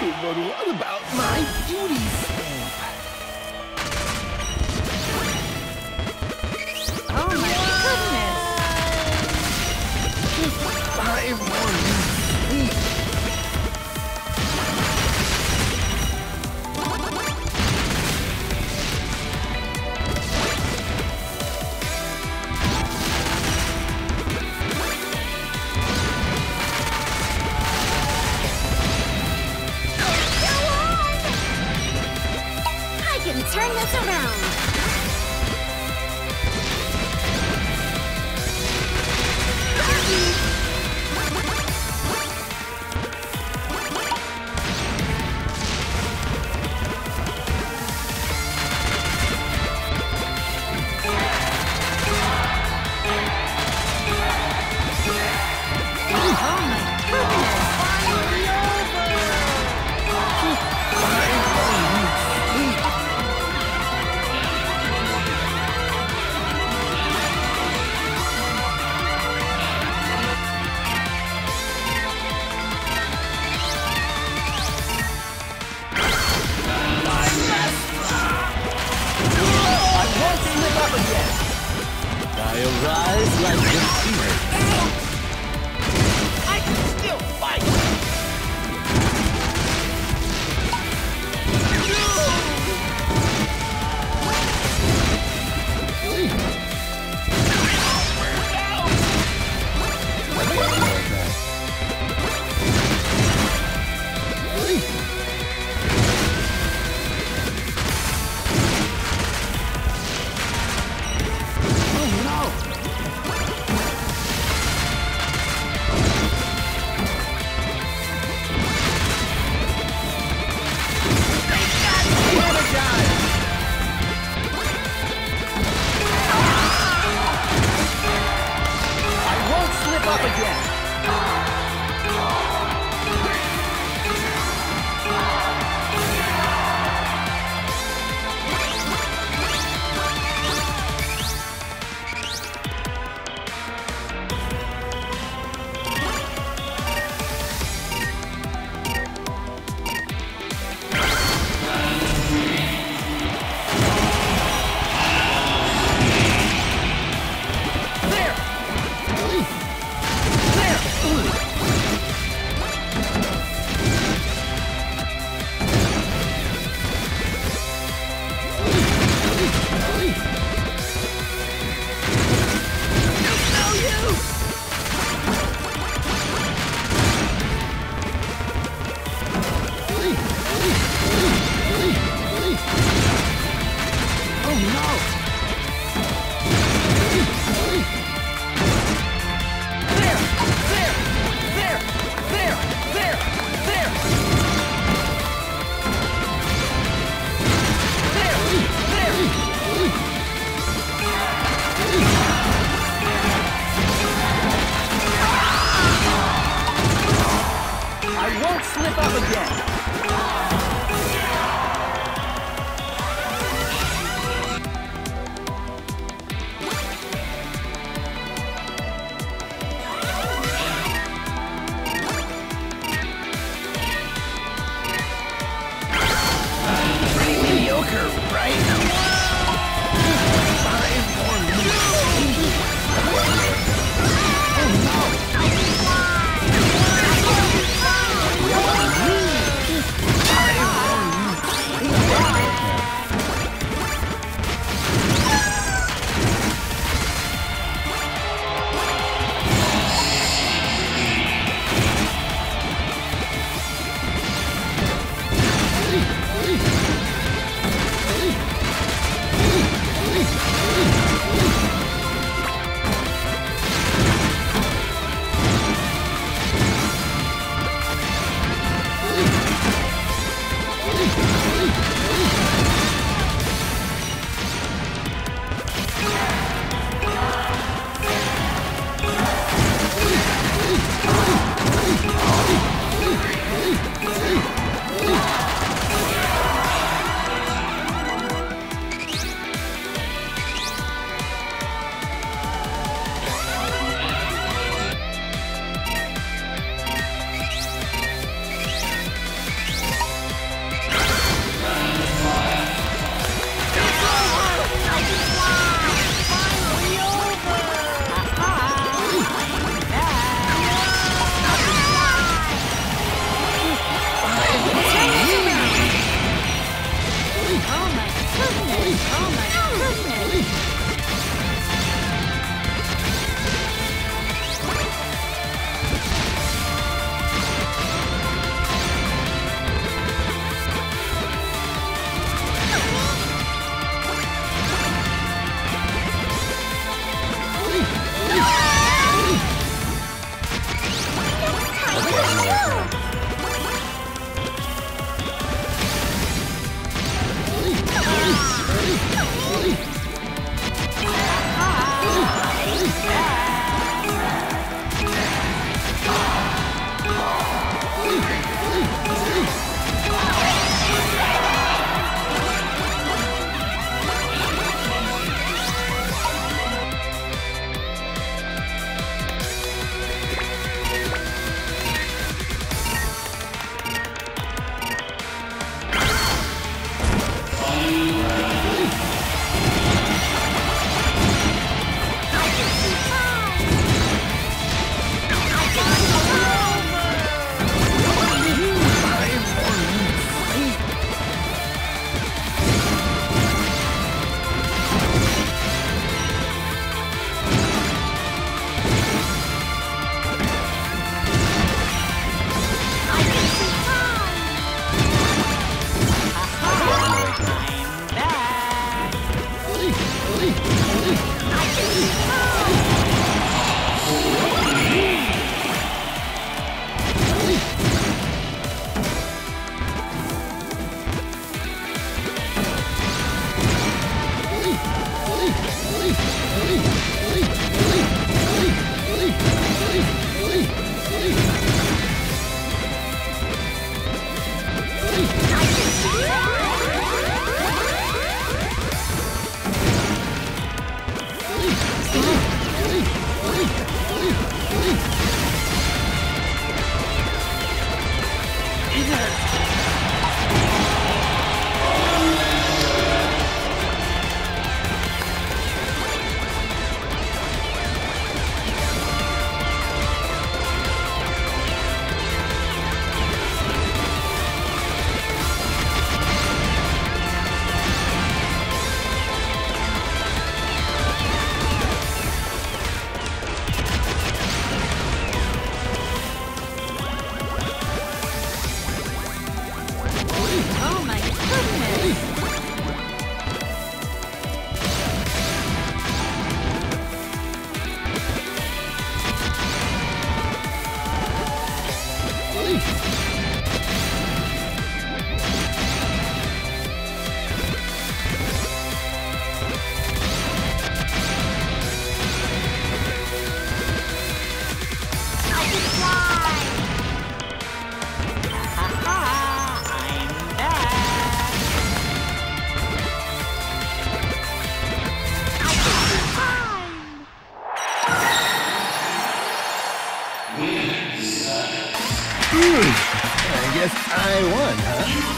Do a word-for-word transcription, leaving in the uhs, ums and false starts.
But what about my duty stamp? Oh my goodness! Just five more I guess I won, huh?